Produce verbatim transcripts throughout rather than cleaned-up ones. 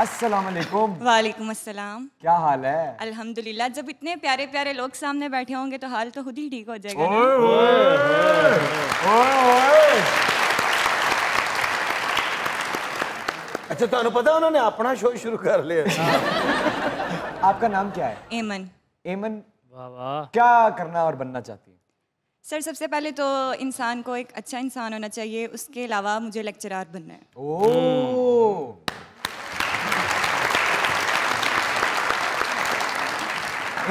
अस्सलामुअलैकुम। वालेकुम अस्सलाम। क्या हाल है? अल्हम्दुलिल्लाह। जब इतने प्यारे प्यारे लोग सामने बैठे होंगे तो हाल तो खुद ही ठीक हो जाएगा। ओए ओए ओए। अच्छा तुहानू पता उन्होंने अपना शो शुरू कर लिया। आपका नाम क्या है? ऐमन। ऐमन वाह वाह। क्या करना और बनना चाहती है? सर सबसे पहले तो इंसान को एक अच्छा इंसान होना चाहिए, उसके अलावा मुझे लेक्चरार बनना है। ओ।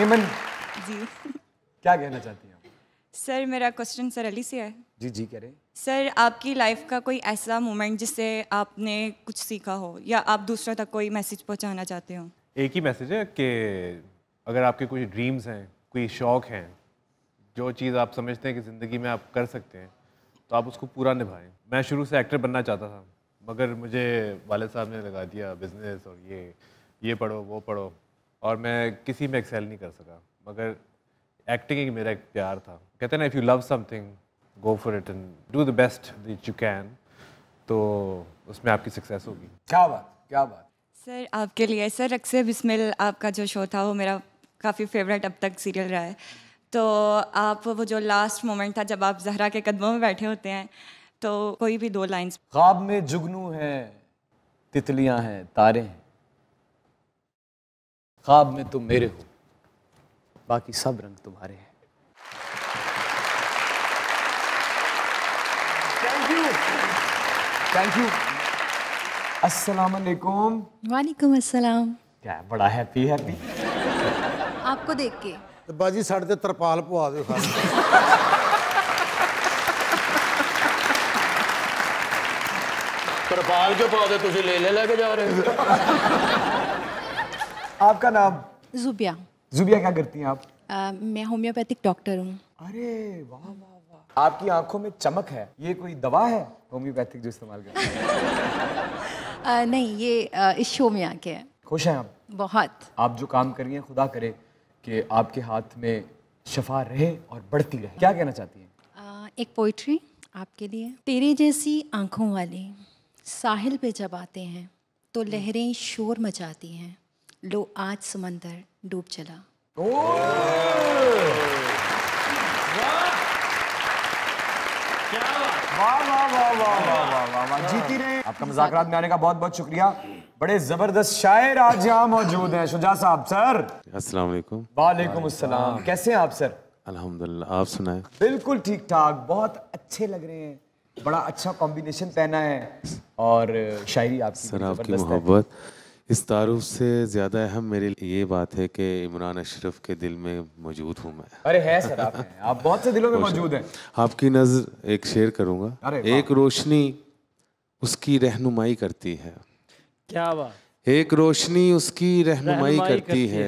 ऐमन जी क्या कहना चाहती हैं आप? सर मेरा क्वेश्चन सर अली से है। जी जी करें। सर आपकी लाइफ का कोई ऐसा मोमेंट जिससे आपने कुछ सीखा हो या आप दूसरों तक कोई मैसेज पहुंचाना चाहते हो? एक ही मैसेज है कि अगर आपके कोई ड्रीम्स हैं, कोई शौक़ हैं, जो चीज़ आप समझते हैं कि ज़िंदगी में आप कर सकते हैं तो आप उसको पूरा निभाएं। मैं शुरू से एक्टर बनना चाहता था मगर मुझे वालिद साहब ने लगा दिया बिज़नेस और ये ये पढ़ो वो पढ़ो, और मैं किसी में एक्सेल नहीं कर सका। मगर एक्टिंग एक मेरा एक प्यार था। कहते हैं ना, if you love something go for it and do the best that you can, तो उसमें आपकी सक्सेस होगी। क्या बात, क्या बात। सर आपके लिए सर रक्से बिस्मिल आपका जो शो था वो मेरा काफ़ी फेवरेट अब तक सीरियल रहा है, तो आप वो जो लास्ट मोमेंट था जब आप जहरा के कदमों में बैठे होते हैं तो कोई भी दो लाइंस। ख्वाब में जुगनू हैं, तितलियां हैं, तारे हैं, ख्वाब में तुम मेरे हो, बाकी सब रंग तुम्हारे हैं। Thank you, thank you. अस्सलाम वालेकुम। वालेकुम अस्सलाम। क्या बड़ा हैप्पी हैप्पी आपको देख के। तो बाजी साढ़े तरपाल पवा दो। तरपाल क्यों पवा दो? तुझे ले ले लेके जा रहे हो। आपका नाम? जुबिया। जुबिया क्या करती हैं आप? आ, मैं होम्योपैथिक डॉक्टर हूँ। अरे वाह वाह वाह। आपकी आंखों में चमक है, ये कोई दवा है होम्योपैथिक जो इस्तेमाल करते हैं? नहीं, ये इस शो में आके है। खुश हैं आप? बहुत। आप जो काम कर रही हैं खुदा करे कि आपके हाथ में शफा रहे और बढ़ती रहे। क्या कहना चाहती हैं? एक पोइट्री आपके लिए। तेरे जैसी आंखों वाले साहिल पे जब आते हैं तो लहरें शोर मचाती हैं, लो आज समंदर डूब चला। ओ वाह वाह वाह वाह वाह वाह। जीती रहे। आपका मुज़ाकरात में आने का बहुत बहुत शुक्रिया। बड़े जबरदस्त शायर आज यहाँ मौजूद हैं। शुजा साहब सर। अस्सलाम वालेकुम। वालेकुम अस्सलाम। कैसे हैं आप सर? अल्हम्दुलिल्लाह, आप सुनाएं? बिल्कुल ठीक ठाक, बहुत अच्छे लग रहे हैं। बड़ा अच्छा कॉम्बिनेशन पहना है और शायरी आपकी। सर आपकी मोहब्बत इस तारुफ से ज़्यादा अहम मेरे लिए ये बात है कि इमरान अशरफ के दिल में मौजूद हूँ मैं। अरे है सर, आप हैं, आप बहुत से दिलों में मौजूद हैं। आपकी नज़र एक शेर करूँगा। एक रोशनी उसकी रहनुमाई करती है। क्या बात। एक रोशनी उसकी रहनुमाई करती है,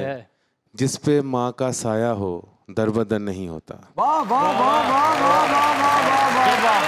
जिस पे माँ का साया हो दरबदर नहीं होता। वाह वाह वाह वाह वाह वाह वाह वाह वाह।